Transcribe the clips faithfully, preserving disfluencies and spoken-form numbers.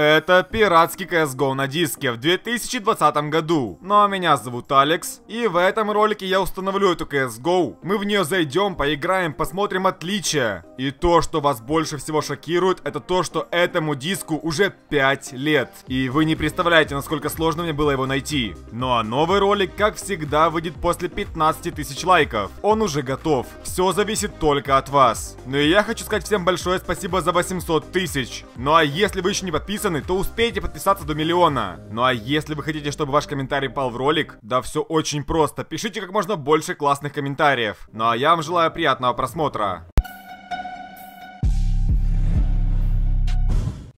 Это пиратский си эс го на диске в две тысячи двадцатом году. Ну а меня зовут Алекс, и в этом ролике я установлю эту си эс го. Мы в нее зайдем, поиграем, посмотрим отличия. И то, что вас больше всего шокирует, это то, что этому диску уже пять лет. И вы не представляете, насколько сложно мне было его найти. Ну а новый ролик, как всегда, выйдет после пятнадцати тысяч лайков. Он уже готов. Все зависит только от вас. Ну и я хочу сказать всем большое спасибо за восемьсот тысяч. Ну а если вы еще не подписаны, то успейте подписаться до миллиона. Ну а если вы хотите, чтобы ваш комментарий пал в ролик, да все очень просто. Пишите как можно больше классных комментариев. Ну а я вам желаю приятного просмотра.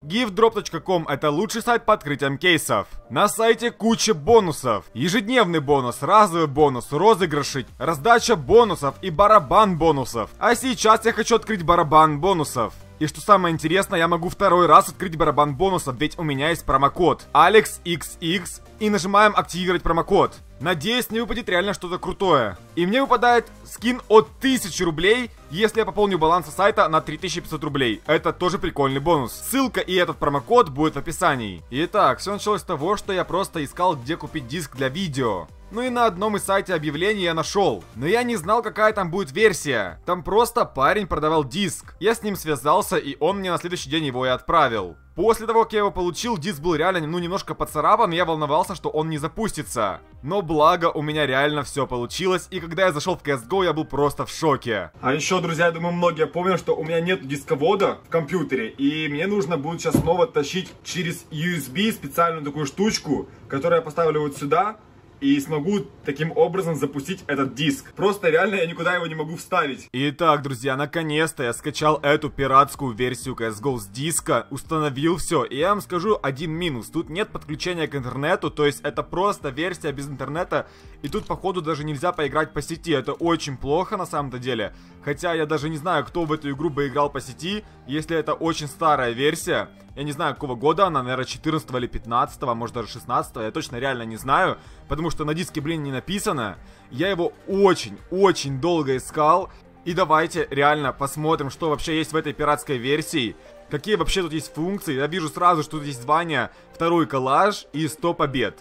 гив дроп точка ком это лучший сайт по открытиям кейсов. На сайте куча бонусов. Ежедневный бонус, разовый бонус, розыгрыши, раздача бонусов и барабан бонусов. А сейчас я хочу открыть барабан бонусов. И что самое интересное, я могу второй раз открыть барабан бонусов, ведь у меня есть промокод алекс икс икс. И нажимаем активировать промокод. Надеюсь, мне выпадет реально что-то крутое. И мне выпадает скин от тысячи рублей, если я пополню баланс сайта на три тысячи пятьсот рублей. Это тоже прикольный бонус. Ссылка и этот промокод будет в описании. Итак, все началось с того, что я просто искал, где купить диск для видео. Ну и на одном из сайтов объявлений я нашел. Но я не знал, какая там будет версия. Там просто парень продавал диск. Я с ним связался, и он мне на следующий день его и отправил. После того, как я его получил, диск был реально, ну, немножко поцарапан, и я волновался, что он не запустится. Но благо, у меня реально все получилось, и когда я зашел в си эс го, я был просто в шоке. А еще, друзья, я думаю, многие помнят, что у меня нет дисковода в компьютере, и мне нужно будет сейчас снова тащить через ю эс би специальную такую штучку, которую я поставлю вот сюда, и смогу таким образом запустить этот диск. Просто реально я никуда его не могу вставить. Итак, друзья, наконец-то я скачал эту пиратскую версию си эс го с диска, установил все. И я вам скажу один минус. Тут нет подключения к интернету, то есть это просто версия без интернета. И тут, походу, даже нельзя поиграть по сети. Это очень плохо на самом-то деле. Хотя я даже не знаю, кто в эту игру бы играл по сети, если это очень старая версия. Я не знаю, какого года она, наверное, четырнадцатого или пятнадцатого, может даже шестнадцатого, я точно реально не знаю, потому что на диске, блин, не написано. Я его очень-очень долго искал, и давайте реально посмотрим, что вообще есть в этой пиратской версии, какие вообще тут есть функции. Я вижу сразу, что тут есть звание «Второй коллаж» и сто побед.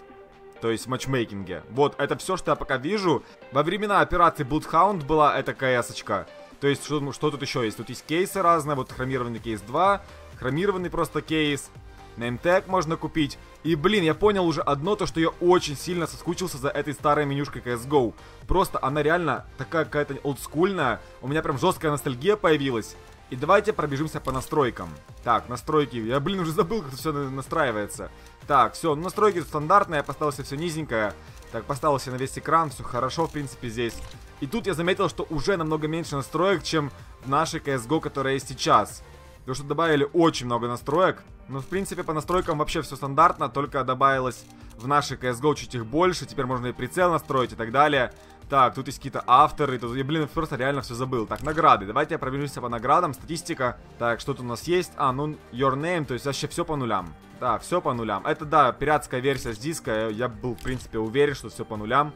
То есть в матчмейкинге. Вот, это все, что я пока вижу. Во времена операции Bloodhound была эта кс-очка. То есть, что, что тут еще есть? Тут есть кейсы разные, вот хромированный кейс два, хромированный просто кейс, неймтег можно купить. И, блин, я понял уже одно, то что я очень сильно соскучился за этой старой менюшкой си эс го. Просто она реально такая какая-то олдскульная, у меня прям жесткая ностальгия появилась. И давайте пробежимся по настройкам. Так, настройки. Я, блин, уже забыл, как все настраивается. Так, все, ну, настройки стандартные, я поставил все низенькое. Так, поставил себе на весь экран, все хорошо, в принципе, здесь. И тут я заметил, что уже намного меньше настроек, чем в нашей си эс го, которая есть сейчас. Потому что добавили очень много настроек. Но, в принципе, по настройкам вообще все стандартно, только добавилось в нашей си эс го чуть их больше. Теперь можно и прицел настроить и так далее. Так, тут есть какие-то авторы, тут, я, блин, просто реально все забыл. Так, награды, давайте я пробежимся по наградам, статистика. Так, что тут у нас есть? А, ну, your name, то есть вообще все по нулям. Да, все по нулям. Это, да, пиратская версия с диска, я был, в принципе, уверен, что все по нулям.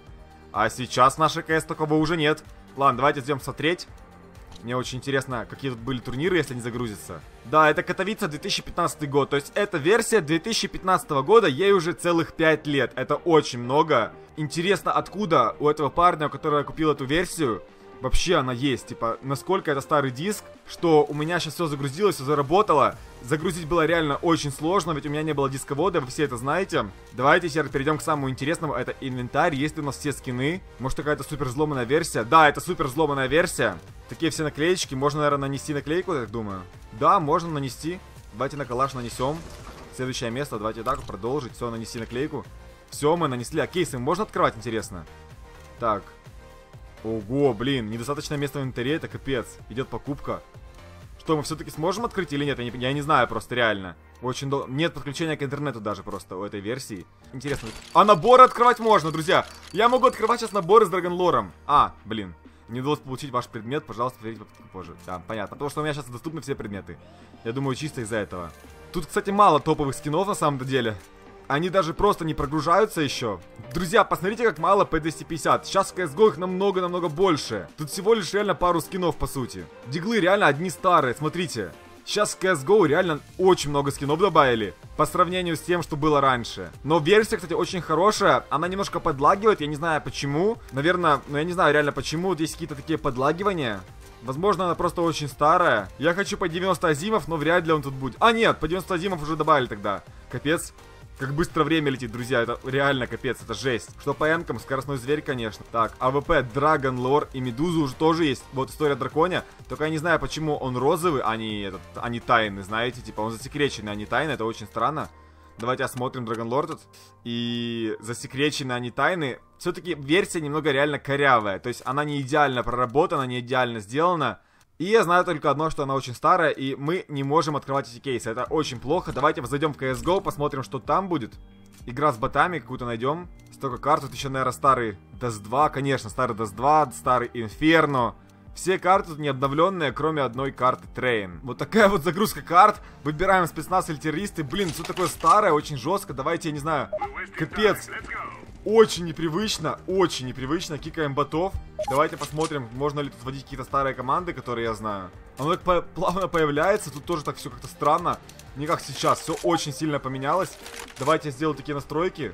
А сейчас в нашей КС такого уже нет. Ладно, давайте идем смотреть. Мне очень интересно, какие тут были турниры, если не загрузится. Да, это Катовица две тысячи пятнадцатый год, то есть эта версия две тысячи пятнадцатого года, ей уже целых пять лет, это очень много. Интересно, откуда у этого парня, у которого купил эту версию, вообще она есть, типа, насколько это старый диск, что у меня сейчас все загрузилось, все заработало. Загрузить было реально очень сложно, ведь у меня не было дисковода, вы все это знаете. Давайте сейчас перейдем к самому интересному, это инвентарь, есть ли у нас все скины. Может, какая-то супер взломанная версия? Да, это супер взломанная версия. Такие все наклеечки, можно, наверное, нанести наклейку, я так думаю. Да, можно нанести. Давайте на коллаж нанесем. Следующее место, давайте так, продолжить, все, нанести наклейку. Все, мы нанесли, а кейсы можно открывать, интересно? Так. Ого, блин, недостаточно места в инвентаре, это капец. Идет покупка. Что, мы все-таки сможем открыть или нет? Я не, я не знаю просто, реально. Очень долго. Нет подключения к интернету даже просто у этой версии. Интересно. А наборы открывать можно, друзья. Я могу открывать сейчас наборы с драгонлором. А, блин. Не удалось получить ваш предмет, пожалуйста, проверьте позже. Да, понятно. Потому что у меня сейчас доступны все предметы. Я думаю, чисто из-за этого. Тут, кстати, мало топовых скинов на самом-то деле. Они даже просто не прогружаются еще. Друзья, посмотрите, как мало пэ двести пятьдесят. Сейчас в си эс го их намного-намного больше. Тут всего лишь реально пару скинов, по сути. Диглы реально одни старые, смотрите. Сейчас в си эс го реально очень много скинов добавили по сравнению с тем, что было раньше. Но версия, кстати, очень хорошая. Она немножко подлагивает, я не знаю почему. Наверное, ну я не знаю реально почему. Вот есть какие-то такие подлагивания. Возможно, она просто очень старая. Я хочу по девяносто азимов, но вряд ли он тут будет. А нет, по девяносто азимов уже добавили тогда. Капец. Как быстро время летит, друзья, это реально капец, это жесть. Что по энкам, скоростной зверь, конечно. Так, АВП, Драгон Лор и Медуза уже тоже есть. Вот история драконя. Только я не знаю, почему он розовый, а не этот, а не тайный, знаете. Типа он засекреченный, а не тайный, это очень странно. Давайте осмотрим Драгон Лор тут. И засекреченный, а не тайный. Все-таки версия немного реально корявая. То есть она не идеально проработана, не идеально сделана. И я знаю только одно, что она очень старая, и мы не можем открывать эти кейсы. Это очень плохо. Давайте зайдем в си эс го, посмотрим, что там будет. Игра с ботами какую-то найдем. Столько карт. Тут еще, наверное, старый даст два. Конечно, старый даст два, старый Инферно. Все карты тут не обновленные, кроме одной карты Train. Вот такая вот загрузка карт. Выбираем спецназ или террористы. Блин, все такое старое, очень жестко. Давайте, я не знаю. Капец. Очень непривычно, очень непривычно. Кикаем ботов. Давайте посмотрим, можно ли тут вводить какие-то старые команды, которые я знаю. Оно так плавно появляется, тут тоже так все как-то странно. Не как сейчас, все очень сильно поменялось. Давайте я сделаю такие настройки.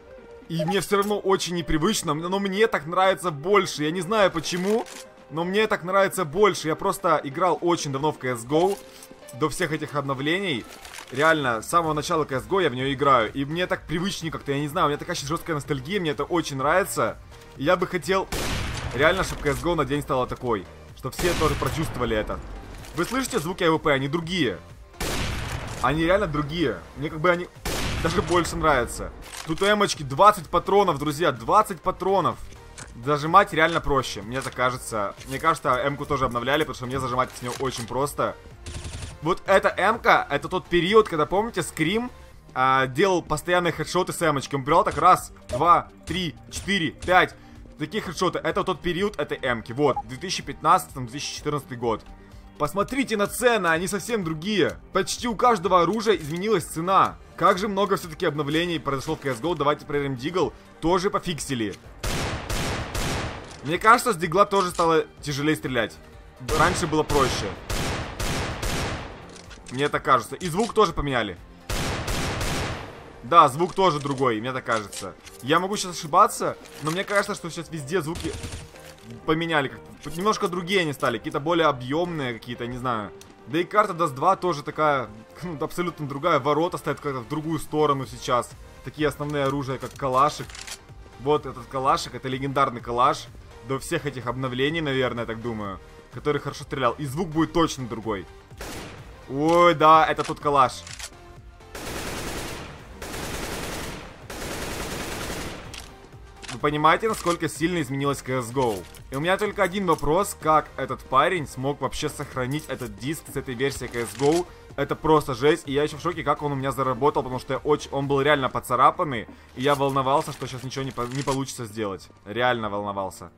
И мне все равно очень непривычно, но мне так нравится больше. Я не знаю почему, но мне так нравится больше. Я просто играл очень давно в си эс го, до всех этих обновлений. Реально, с самого начала си эс го я в нее играю. И мне так привычнее как-то, я не знаю, у меня такая сейчас жесткая ностальгия, мне это очень нравится. И я бы хотел, реально, чтобы си эс го на день стала такой. Чтобы все тоже прочувствовали это. Вы слышите звуки АВП? Они другие. Они реально другие. Мне как бы они даже больше нравятся. Тут у эмочки двадцать патронов, друзья, двадцать патронов. Зажимать реально проще, мне так кажется. Мне кажется, эмку тоже обновляли, потому что мне зажимать с нее очень просто. Вот эта эмка, это тот период, когда, помните, Скрим э, делал постоянные хедшоты с эмочки. Он брал так раз, два, три, четыре, пять. Такие хедшоты. Это тот период этой эмки. Вот, две тысячи пятнадцатый — две тысячи четырнадцатый год. Посмотрите на цены, они совсем другие. Почти у каждого оружия изменилась цена. Как же много все-таки обновлений произошло в си эс го. Давайте проверим Дигл. Тоже пофиксили. Мне кажется, с Дигла тоже стало тяжелее стрелять. Раньше было проще. Мне так кажется. И звук тоже поменяли. Да, звук тоже другой, мне так кажется. Я могу сейчас ошибаться, но мне кажется, что сейчас везде звуки поменяли. Немножко другие они стали, какие-то более объемные какие-то, не знаю. Да и карта даст два тоже такая, ну, абсолютно другая. Ворота стоят как-то в другую сторону сейчас. Такие основные оружия, как калашик. Вот этот калашик, это легендарный калаш. До всех этих обновлений, наверное, я так думаю. Который хорошо стрелял. И звук будет точно другой. Ой, да, это тот калаш. Вы понимаете, насколько сильно изменилось си эс го? И у меня только один вопрос, как этот парень смог вообще сохранить этот диск с этой версией си эс го? Это просто жесть, и я еще в шоке, как он у меня заработал, потому что я очень... он был реально поцарапанный, и я волновался, что сейчас ничего не, по... не получится сделать. Реально волновался.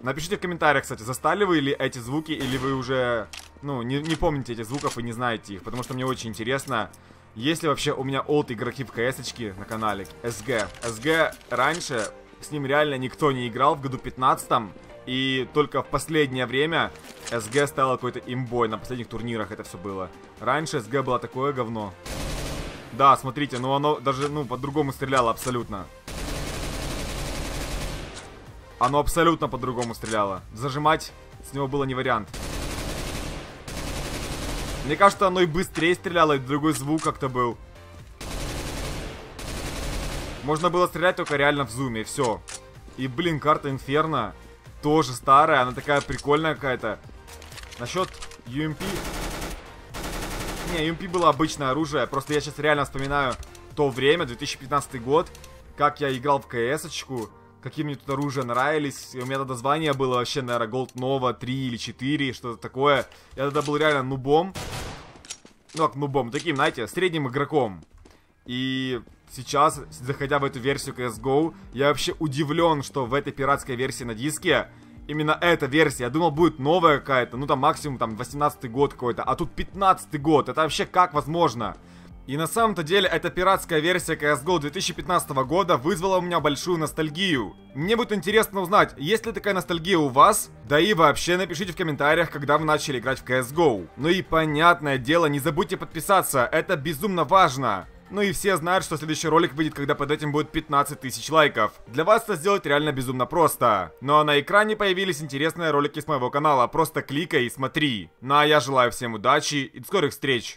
Напишите в комментариях, кстати, застали вы ли эти звуки, или вы уже... Ну, не, не помните этих звуков и не знаете их, потому что мне очень интересно, есть ли вообще у меня олд игроки в КС-очки на канале. СГ. СГ раньше, с ним реально никто не играл в году пятнадцатом, и только в последнее время СГ стало какой-то имбой, на последних турнирах это все было. Раньше СГ было такое говно. Да, смотрите, ну оно даже, ну, по-другому стреляло абсолютно. Оно абсолютно по-другому стреляло. Зажимать с него было не вариант. Мне кажется, оно и быстрее стреляло, и другой звук как-то был. Можно было стрелять только реально в зуме, все. И, блин, карта Инферно тоже старая, она такая прикольная какая-то. Насчет ю эм пи... Не, ю эм пи было обычное оружие, просто я сейчас реально вспоминаю то время, две тысячи пятнадцатый год, как я играл в КС-очку, какие мне тут оружия нравились. И у меня тогда звание было вообще, наверное, Голд Нова три или четыре, что-то такое. Я тогда был реально нубом. Ну, как нубом, таким, знаете, средним игроком. И сейчас, заходя в эту версию си эс го, я вообще удивлен, что в этой пиратской версии на диске именно эта версия. Я думал, будет новая какая-то, ну там максимум там восемнадцатый год какой-то, а тут пятнадцатый год. Это вообще как возможно? И на самом-то деле эта пиратская версия си эс го две тысячи пятнадцатого года вызвала у меня большую ностальгию. Мне будет интересно узнать, есть ли такая ностальгия у вас, да и вообще напишите в комментариях, когда вы начали играть в си эс го. Ну и понятное дело, не забудьте подписаться, это безумно важно. Ну и все знают, что следующий ролик выйдет, когда под этим будет пятнадцать тысяч лайков. Для вас это сделать реально безумно просто. Ну а на экране появились интересные ролики с моего канала, просто кликай и смотри. Ну а я желаю всем удачи и до скорых встреч.